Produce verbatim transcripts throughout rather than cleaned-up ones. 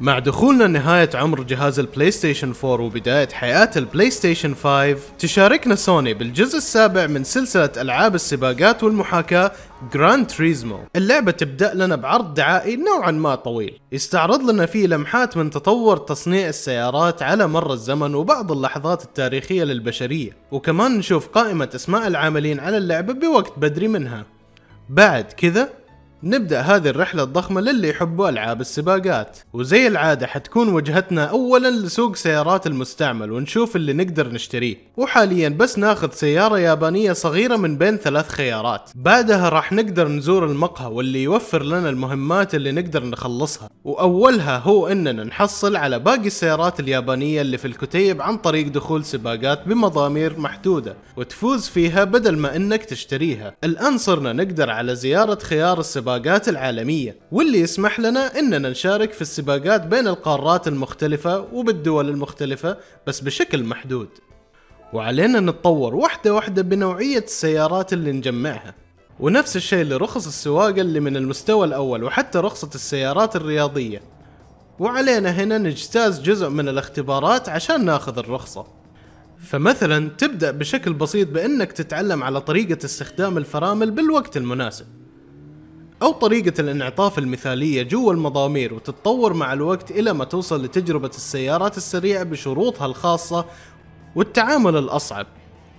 مع دخولنا لنهاية عمر جهاز البلاي ستيشن أربعة وبداية حياة البلاي ستيشن خمسة، تشاركنا سوني بالجزء السابع من سلسلة ألعاب السباقات والمحاكاة جران تريزمو. اللعبة تبدأ لنا بعرض دعائي نوعا ما طويل يستعرض لنا فيه لمحات من تطور تصنيع السيارات على مر الزمن وبعض اللحظات التاريخية للبشرية، وكمان نشوف قائمة اسماء العاملين على اللعبة بوقت بدري منها. بعد كذا نبدأ هذه الرحلة الضخمة للي يحبوا ألعاب السباقات، وزي العادة حتكون وجهتنا أولا لسوق سيارات المستعمل ونشوف اللي نقدر نشتريه، وحاليا بس ناخذ سيارة يابانية صغيرة من بين ثلاث خيارات. بعدها راح نقدر نزور المقهى واللي يوفر لنا المهمات اللي نقدر نخلصها، وأولها هو أننا نحصل على باقي السيارات اليابانية اللي في الكتيب عن طريق دخول سباقات بمضامير محدودة وتفوز فيها بدل ما أنك تشتريها. الآن صرنا نقدر على زيارة خيار السباقات السباقات العالمية، واللي يسمح لنا اننا نشارك في السباقات بين القارات المختلفة وبالدول المختلفة بس بشكل محدود. وعلينا نتطور واحدة واحدة بنوعية السيارات اللي نجمعها، ونفس الشيء لرخص السواقة اللي من المستوى الاول وحتى رخصة السيارات الرياضية. وعلينا هنا نجتاز جزء من الاختبارات عشان ناخذ الرخصة. فمثلا تبدأ بشكل بسيط بانك تتعلم على طريقة استخدام الفرامل بالوقت المناسب أو طريقة الانعطاف المثالية جوا المضامير، وتتطور مع الوقت إلى ما توصل لتجربة السيارات السريعة بشروطها الخاصة والتعامل الأصعب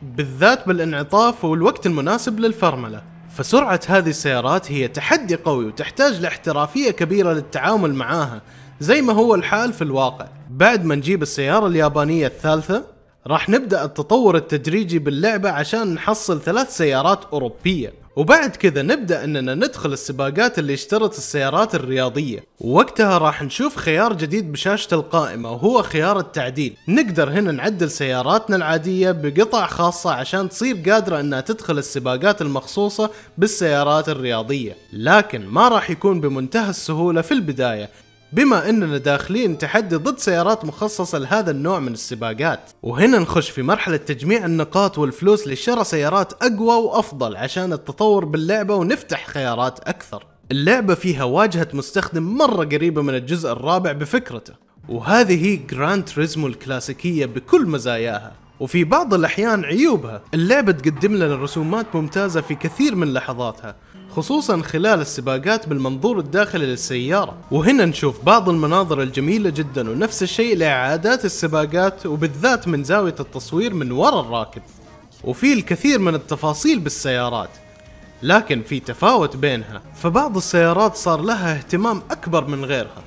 بالذات بالانعطاف والوقت المناسب للفرملة. فسرعة هذه السيارات هي تحدي قوي وتحتاج لاحترافية كبيرة للتعامل معاها زي ما هو الحال في الواقع. بعد ما نجيب السيارة اليابانية الثالثة راح نبدأ التطور التدريجي باللعبة عشان نحصل ثلاث سيارات أوروبية، وبعد كذا نبدأ أننا ندخل السباقات اللي اشترت السيارات الرياضية، ووقتها راح نشوف خيار جديد بشاشة القائمة وهو خيار التعديل. نقدر هنا نعدل سياراتنا العادية بقطع خاصة عشان تصير قادرة أنها تدخل السباقات المخصوصة بالسيارات الرياضية، لكن ما راح يكون بمنتهى السهولة في البداية بما أننا داخلين تحدي ضد سيارات مخصصة لهذا النوع من السباقات. وهنا نخش في مرحلة تجميع النقاط والفلوس لشراء سيارات أقوى وأفضل عشان التطور باللعبة ونفتح خيارات أكثر. اللعبة فيها واجهة مستخدم مرة قريبة من الجزء الرابع بفكرته، وهذه هي جران تريزمو الكلاسيكية بكل مزاياها وفي بعض الأحيان عيوبها. اللعبة تقدم لنا رسومات ممتازة في كثير من لحظاتها خصوصا خلال السباقات بالمنظور الداخلي للسيارة، وهنا نشوف بعض المناظر الجميلة جدا، ونفس الشيء لإعادات السباقات وبالذات من زاوية التصوير من وراء الراكب. وفي الكثير من التفاصيل بالسيارات لكن في تفاوت بينها، فبعض السيارات صار لها اهتمام أكبر من غيرها،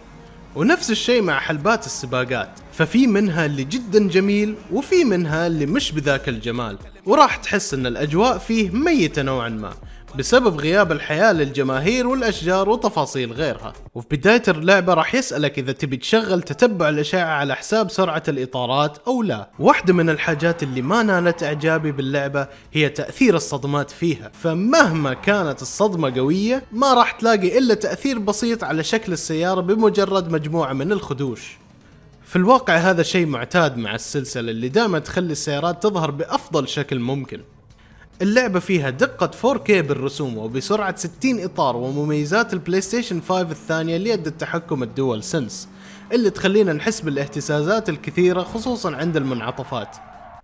ونفس الشيء مع حلبات السباقات، ففي منها اللي جدا جميل وفي منها اللي مش بذاك الجمال، وراح تحس ان الأجواء فيه ميتة نوعا ما بسبب غياب الحياة للجماهير والأشجار وتفاصيل غيرها. وفي بداية اللعبة راح يسألك إذا تبي تشغل تتبع الأشعة على حساب سرعة الإطارات أو لا. واحدة من الحاجات اللي ما نالت إعجابي باللعبة هي تأثير الصدمات فيها، فمهما كانت الصدمة قوية ما راح تلاقي إلا تأثير بسيط على شكل السيارة بمجرد مجموعة من الخدوش. في الواقع هذا شيء معتاد مع السلسلة اللي دائما تخلي السيارات تظهر بأفضل شكل ممكن. اللعبة فيها دقة فور كي بالرسوم وبسرعة ستين إطار، ومميزات البلاي ستيشن خمسة الثانية ليد التحكم الدول سنس اللي تخلينا نحس بالاهتزازات الكثيرة خصوصا عند المنعطفات.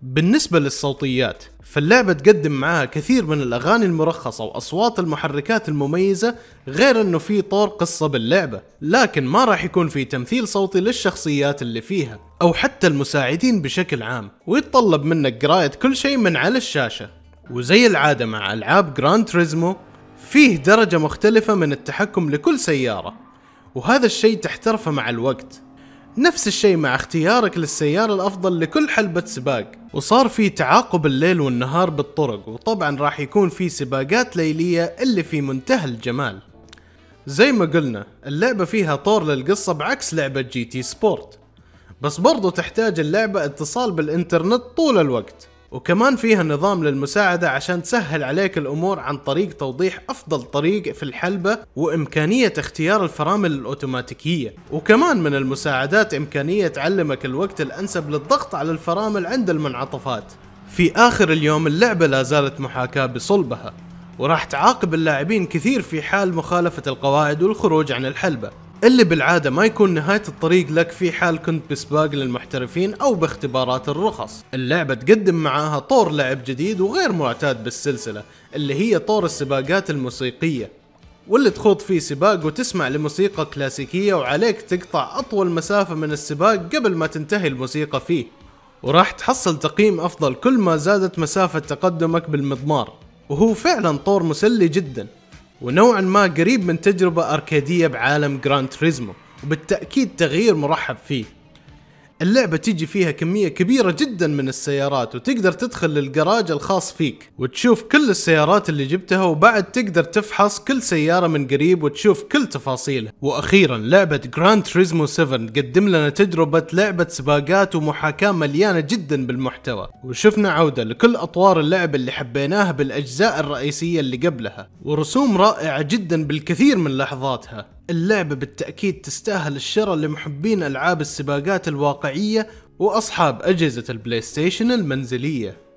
بالنسبة للصوتيات فاللعبة تقدم معها كثير من الأغاني المرخصة وأصوات المحركات المميزة، غير أنه في طور قصة باللعبة لكن ما راح يكون في تمثيل صوتي للشخصيات اللي فيها أو حتى المساعدين بشكل عام، ويتطلب منك قراءة كل شيء من على الشاشة. وزي العادة مع ألعاب جران تريزمو فيه درجة مختلفة من التحكم لكل سيارة، وهذا الشيء تحترفه مع الوقت. نفس الشيء مع اختيارك للسيارة الأفضل لكل حلبة سباق، وصار في تعاقب الليل والنهار بالطرق، وطبعا راح يكون في سباقات ليلية اللي في منتهى الجمال. زي ما قلنا اللعبة فيها طور للقصة بعكس لعبة جي تي سبورت، بس برضو تحتاج اللعبة اتصال بالإنترنت طول الوقت، وكمان فيها نظام للمساعدة عشان تسهل عليك الأمور عن طريق توضيح أفضل طريق في الحلبة وإمكانية اختيار الفرامل الأوتوماتيكية. وكمان من المساعدات إمكانية تعلمك الوقت الأنسب للضغط على الفرامل عند المنعطفات. في آخر اليوم اللعبة لا زالت محاكاة بصلبها، وراح تعاقب اللاعبين كثير في حال مخالفة القواعد والخروج عن الحلبة، اللي بالعادة ما يكون نهاية الطريق لك في حال كنت بسباق للمحترفين أو باختبارات الرخص. اللعبة تقدم معاها طور لعب جديد وغير معتاد بالسلسلة، اللي هي طور السباقات الموسيقية، واللي تخوض فيه سباق وتسمع لموسيقى كلاسيكية وعليك تقطع أطول مسافة من السباق قبل ما تنتهي الموسيقى فيه، وراح تحصل تقييم أفضل كل ما زادت مسافة تقدمك بالمضمار. وهو فعلا طور مسلي جدا، ونوعا ما قريب من تجربة أركادية بعالم جران تريزمو، وبالتأكيد تغيير مرحب فيه. اللعبة تيجي فيها كمية كبيرة جدا من السيارات، وتقدر تدخل للجراج الخاص فيك وتشوف كل السيارات اللي جبتها، وبعد تقدر تفحص كل سيارة من قريب وتشوف كل تفاصيلها. وأخيرا لعبة جران تريزمو سبعة قدم لنا تجربة لعبة سباقات ومحاكاة مليانة جدا بالمحتوى، وشفنا عودة لكل أطوار اللعبة اللي حبيناها بالأجزاء الرئيسية اللي قبلها، ورسوم رائعة جدا بالكثير من لحظاتها. اللعبة بالتأكيد تستاهل الشراء لمحبين ألعاب السباقات الواقعية وأصحاب أجهزة البلاي ستيشن المنزلية.